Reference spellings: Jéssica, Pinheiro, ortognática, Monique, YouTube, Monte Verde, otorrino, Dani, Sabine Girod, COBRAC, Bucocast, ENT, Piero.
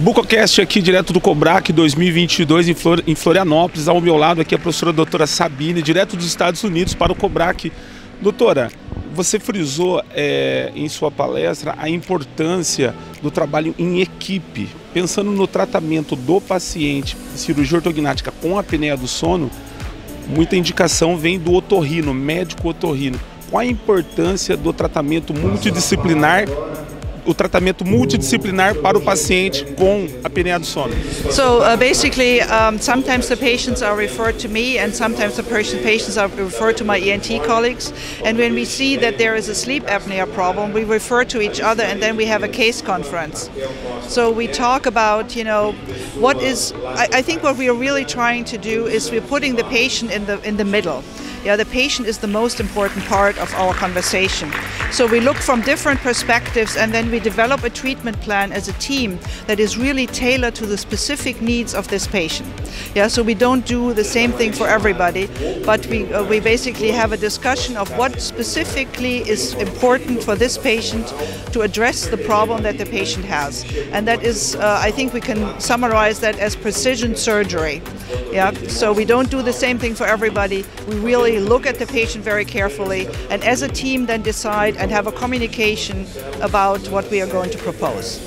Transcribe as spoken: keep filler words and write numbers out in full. Bucocast aqui direto do COBRAC dois mil e vinte e dois em Florianópolis. Ao meu lado aqui a professora doutora Sabine, direto dos Estados Unidos para o COBRAC. Doutora, você frisou é, em sua palestra a importância do trabalho em equipe. Pensando no tratamento do paciente, cirurgia ortognática com a apneia do sono, muita indicação vem do otorrino, médico otorrino. Qual a importância do tratamento multidisciplinar o tratamento multidisciplinar para o paciente com apneia do sono? So uh, basically um, sometimes the patients are referred to me and sometimes the patients are referred to my E N T colleagues, and when we see that there is a sleep apnea problem we refer to each other and then we have a case conference. So we talk about, you know, what is I, I think what we are really trying to do is we're putting the patient in the in the middle. Yeah, the patient is the most important part of our conversation. So we look from different perspectives and then we develop a treatment plan as a team that is really tailored to the specific needs of this patient. Yeah, so we don't do the same thing for everybody, but we, uh, we basically have a discussion of what specifically is important for this patient to address the problem that the patient has. And that is, uh, I think we can summarize that as precision surgery. Yeah, so we don't do the same thing for everybody. We really look at the patient very carefully and as a team then decide and have a communication about what we are going to propose.